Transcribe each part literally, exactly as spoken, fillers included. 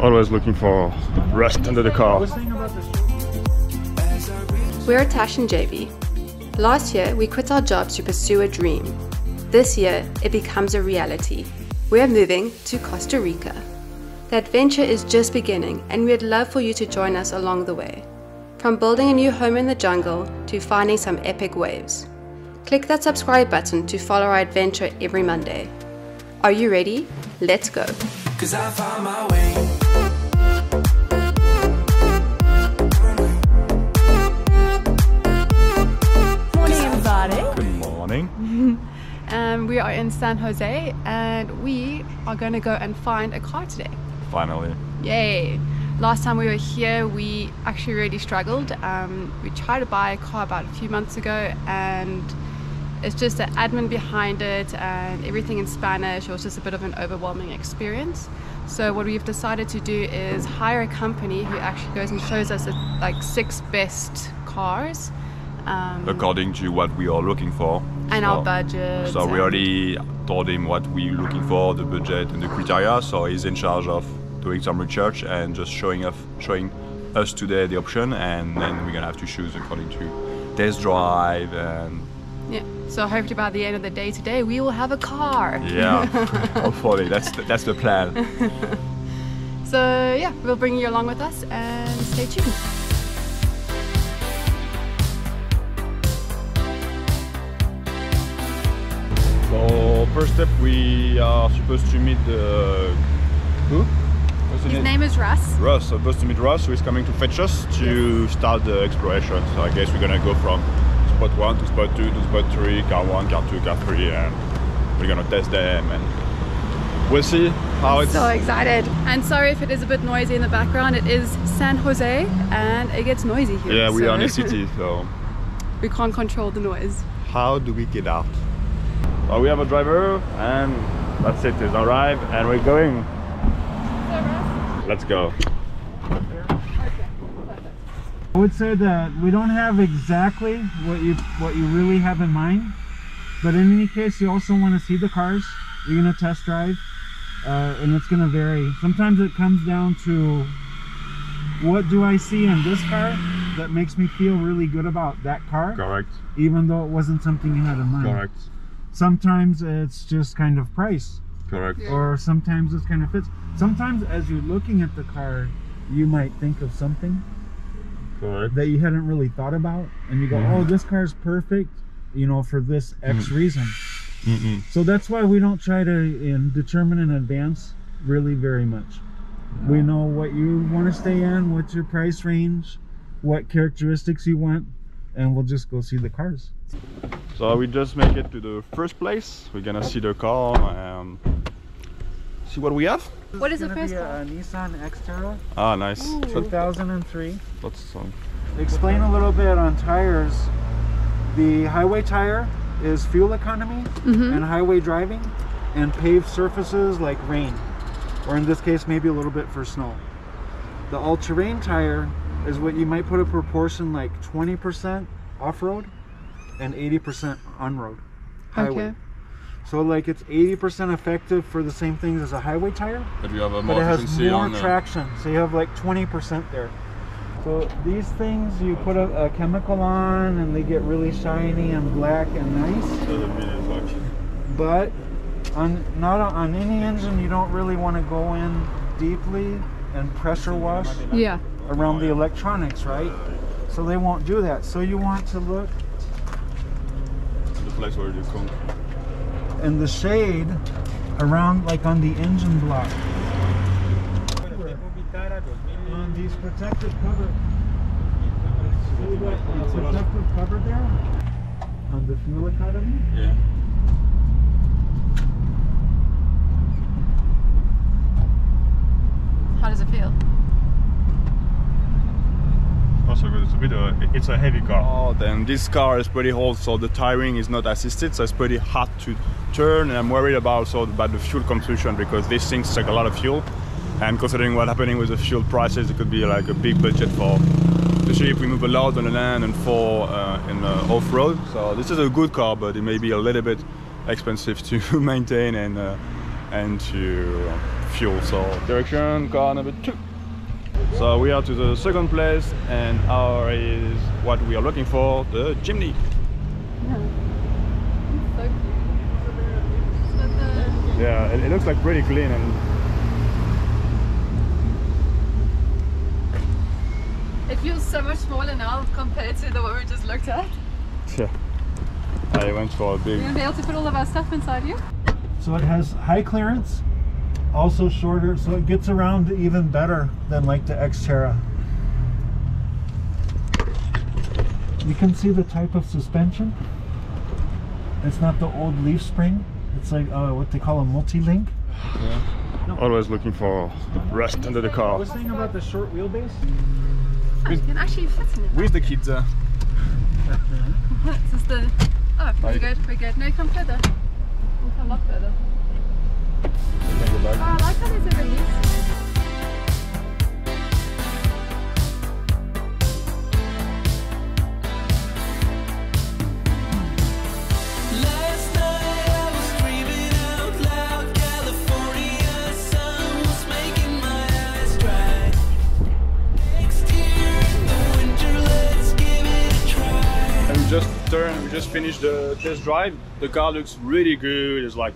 always looking for rust under the car. We're Tash and J V. Last year, we quit our jobs to pursue a dream. This year, it becomes a reality. We're moving to Costa Rica. The adventure is just beginning, and we'd love for you to join us along the way. From building a new home in the jungle to finding some epic waves. Click that subscribe button to follow our adventure every Monday. Are you ready? Let's go. 'Cause I found my way. Um, we are in San Jose and we are going to go and find a car today. Finally. Yay! Last time we were here we actually really struggled. Um, we tried to buy a car about a few months ago and it's just the admin behind it and everything in Spanish. It was just a bit of an overwhelming experience. So what we've decided to do is hire a company who actually goes and shows us the, like six best cars. Um, according to what we are looking for and so, our budget. So we already told him what we're looking for, the budget and the criteria, so he's in charge of doing some research and just showing us, showing us today the option, and then we're gonna have to choose according to test drive and yeah. So hopefully by the end of the day today we will have a car. Yeah, hopefully that's the, that's the plan. So yeah, we'll bring you along with us and stay tuned. So first step, we are supposed to meet the... Who? What's his name? name is Russ. Russ, supposed to meet Russ, who is coming to fetch us to yes. start the exploration. So I guess we're gonna go from spot one to spot two to spot three, car one, car two, car three, and we're gonna test them and we'll see how I'm it's... So excited! And sorry if it is a bit noisy in the background, it is San Jose and it gets noisy here. Yeah, we so. are in a city, so... We can't control the noise. How do we get out? So we have a driver and that's it, it's arrived and we're going. Let's go. I would say that we don't have exactly what you what you really have in mind, but in any case you also want to see the cars, you're going to test drive, uh, and it's going to vary. Sometimes it comes down to what do I see in this car that makes me feel really good about that car. Correct. Even though it wasn't something you had in mind. Correct. Sometimes it's just kind of price. Correct. Yeah. Or sometimes it's kind of fits. Sometimes as you're looking at the car, you might think of something Correct. that you hadn't really thought about. And you go, mm. oh, this car's perfect, you know, for this X mm. reason. Mm-mm. So that's why we don't try to in, determine in advance really very much. No. We know what you want to stay in, what's your price range, what characteristics you want, and we'll just go see the cars. So we just make it to the first place. We're gonna see the car and see what we have. What is the first car? A Nissan X Terra. Ah, nice. Ooh. two thousand three. That's um, explain a little bit on tires. The highway tire is fuel economy mm-hmm. and highway driving and paved surfaces like rain, or in this case maybe a little bit for snow. The all-terrain tire is what you might put a proportion like twenty percent off-road and eighty percent on-road highway. Okay. So like it's eighty percent effective for the same things as a highway tire, but, you have a more but it has more traction, so you have like twenty percent there. So these things you put a, a chemical on and they get really shiny and black and nice, but on, not on any engine you don't really want to go in deeply and pressure wash yeah. around the electronics, right? So they won't do that, so you want to look place where you come. And the shade around like on the engine block. On these protective cover. See that protective cover there? On the fuel economy? Yeah. How does it feel? So it's a bit of a, it's a heavy car. Oh, then this car is pretty old, so the tiring is not assisted, so it's pretty hard to turn, and I'm worried about so about the fuel consumption because these things take a lot of fuel, and considering what's happening with the fuel prices, it could be like a big budget for, especially if we move a lot on the land and for uh, in uh, off-road. So this is a good car, but it may be a little bit expensive to maintain and uh, and to fuel. So direction car number two. So we are to the second place, and our is what we are looking for, the Jimny. Yeah, it, it looks like pretty clean. And it feels so much smaller now compared to the one we just looked at. Yeah, I went for a big... You're going to be able to put all of our stuff inside you? So it has high clearance, also shorter, so it gets around even better than like the X Terra. You can see the type of suspension. It's not the old leaf spring. It's like uh, what they call a multi-link. Yeah. No. Always looking for rust under the car. I was saying about the short wheelbase. Oh, you can actually fit in it. Where's the kids? Uh... this is the... Oh, we're good, we're good. No, come further. We'll come up further. Oh, I like how there's a release. We just finished the test drive. The car looks really good. It's like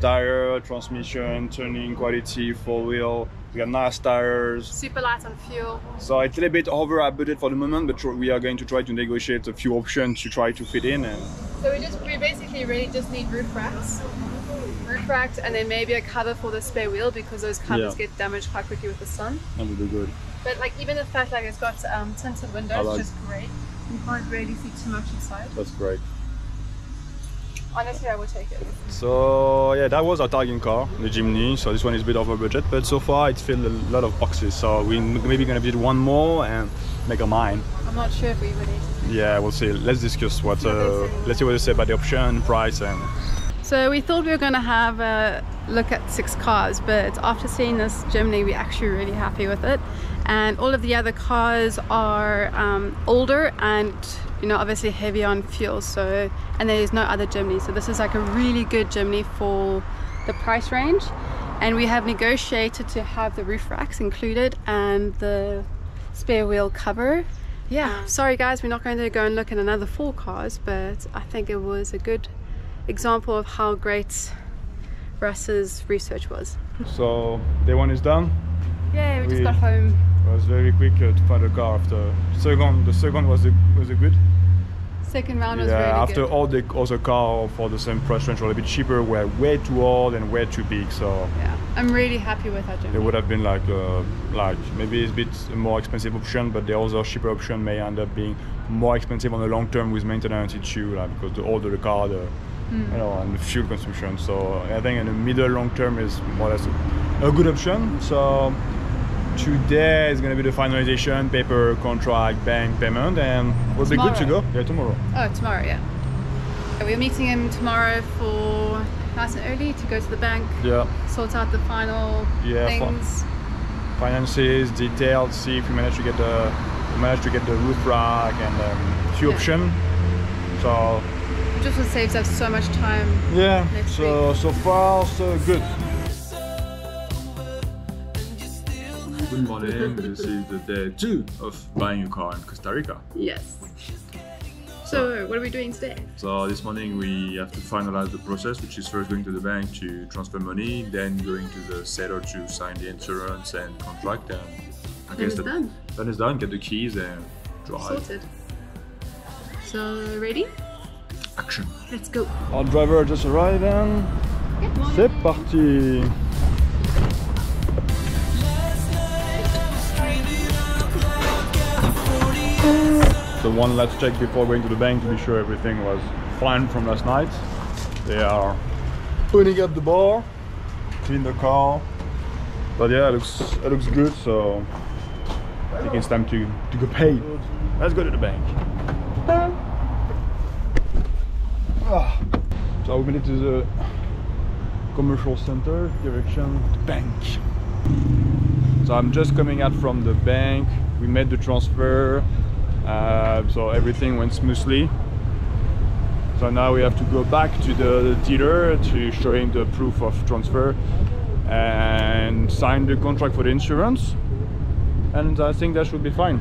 tire, transmission, turning quality, four wheel. We got nice tires. Super light on fuel. So it's a little bit over our budget for the moment, but we are going to try to negotiate a few options to try to fit in. And so we just we basically really just need roof racks, roof racks, and then maybe a cover for the spare wheel because those covers yeah. get damaged quite quickly with the sun. That would be good. But like even the fact like it's got um, tinted windows, like just great. You can't really see too much inside. That's great. Honestly, I would take it. So yeah, that was our target car, the Jimny. So this one is a bit over budget, but so far it's filled a lot of boxes. So we maybe gonna build one more and make a mine. I'm not sure if we would. Yeah, we'll see. Let's discuss what. Uh, let's see what they say about the option, price, and. So we thought we were gonna have a look at six cars, but after seeing this Jimny, we're actually really happy with it. And all of the other cars are um, older and, you know, obviously heavy on fuel, so, and there's no other Jimny, so this is like a really good Jimny for the price range. And we have negotiated to have the roof racks included and the spare wheel cover. Yeah, sorry guys, we're not going to go and look at another four cars, but I think it was a good example of how great Russ's research was. So day one is done. Yeah, we, we just got home. It was very quick uh, to find a car after second. The second was a, was a good. Second round yeah, was really good. Yeah, after all the other cars for the same price range were a bit cheaper, were way too old and way too big. So yeah, I'm really happy with that. It would have been like uh, like maybe it's a bit more expensive option, but the other cheaper option may end up being more expensive on the long term with maintenance issue, like because the older the car, the mm. you know, and the fuel consumption. So I think in the middle long term is more or less a, a good option. So. Today is going to be the finalization, paper, contract, bank, payment, and we'll be good to go. Yeah, tomorrow. Oh, tomorrow, yeah. We're meeting him tomorrow for nice and early to go to the bank. Yeah. Sort out the final yeah, things. Finances, details. See if we manage to get the we manage to get the roof rack and um, few yeah. option. So. It just saves us so much time. Yeah. Next so week. So far so good. Good morning, this is the day two of buying a car in Costa Rica. Yes. So, what are we doing today? So, this morning we have to finalize the process, which is first going to the bank to transfer money, then going to the seller to sign the insurance and contract. And I guess that, done. That is done, get the keys and drive. Sorted. So, ready? Action. Let's go. Our driver just arrived and... C'est parti! So one last check before going to the bank to be sure everything was fine from last night. They are putting up the bar, clean the car. But yeah, it looks it looks good, so I think it's time to, to go pay. Let's go to the bank. So we made it to the commercial center, direction the bank. So I'm just coming out from the bank. We made the transfer. Uh, so everything went smoothly. So now we have to go back to the dealer to show him the proof of transfer and sign the contract for the insurance, and I think that should be fine.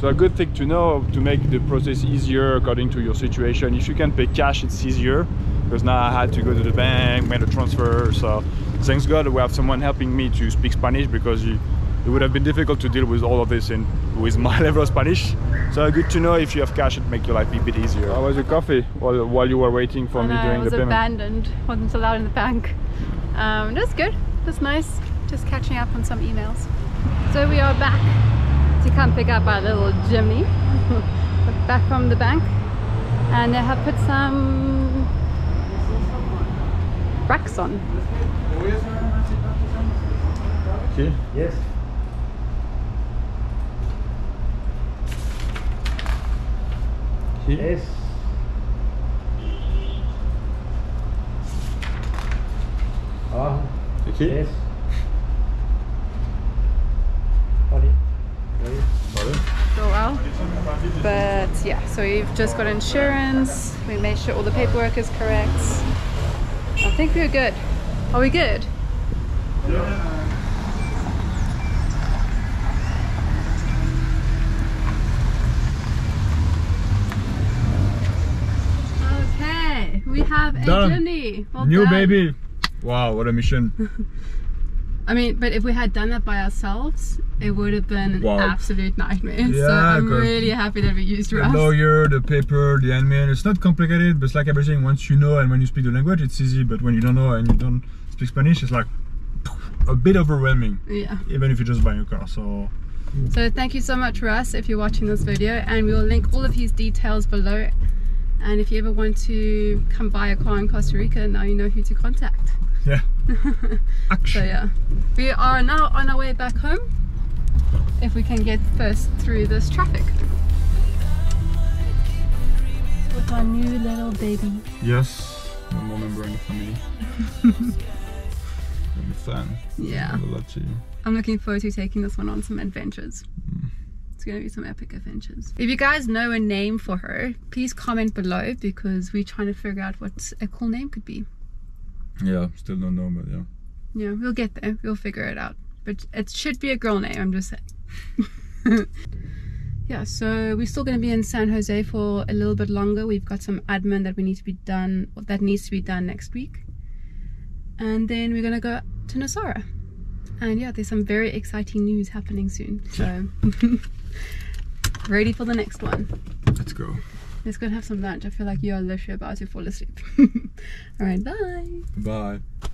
So a good thing to know to make the process easier according to your situation. If you can pay cash, it's easier, because now I had to go to the bank, made a transfer. So thanks God we have someone helping me to speak Spanish, because you, it would have been difficult to deal with all of this in with my level of Spanish. So good to know if you have cash, it make your life a bit easier. How was your coffee while, while you were waiting for and me during the payment? I was abandoned, wasn't allowed in the bank. Um, that's good, that's nice, just catching up on some emails. So we are back to come pick up our little Jimny, back from the bank, and I have put some racks on. Okay. Yes. Yes. Ah. Okay. Yes. Go well, but yeah, so we've just got insurance. We made sure all the paperwork is correct. I think we're good. Are we good? Yeah. We have a Jimny. Well New done. Baby. Wow, what a mission. I mean, but if we had done that by ourselves, it would have been wow. an absolute nightmare. Yeah, so I'm really happy that we used Russ. The lawyer, the paper, the admin. It's not complicated, but it's like everything. Once you know and when you speak the language, it's easy. But when you don't know and you don't speak Spanish, it's like a bit overwhelming. Yeah. Even if you just buy your car. So. So thank you so much, Russ, if you're watching this video, and we will link all of his details below. And if you ever want to come buy a car in Costa Rica, now you know who to contact. Yeah. So yeah, we are now on our way back home, if we can get first through this traffic. With our new little baby. Yes, one more member in the family. I'm a fan. Yeah. I'm looking forward to taking this one on some adventures. Mm. It's gonna be some epic adventures. If you guys know a name for her, please comment below, because we're trying to figure out what a cool name could be. Yeah, still don't know, but yeah. Yeah, we'll get there, we'll figure it out. But it should be a girl name, I'm just saying. Yeah, so we're still gonna be in San Jose for a little bit longer. We've got some admin that we need to be done, that needs to be done next week. And then we're gonna go to Nosara. And yeah, there's some very exciting news happening soon. So ready for the next one. Let's go. Let's go and have some lunch. I feel like you are literally about to fall asleep. All right, bye. Bye.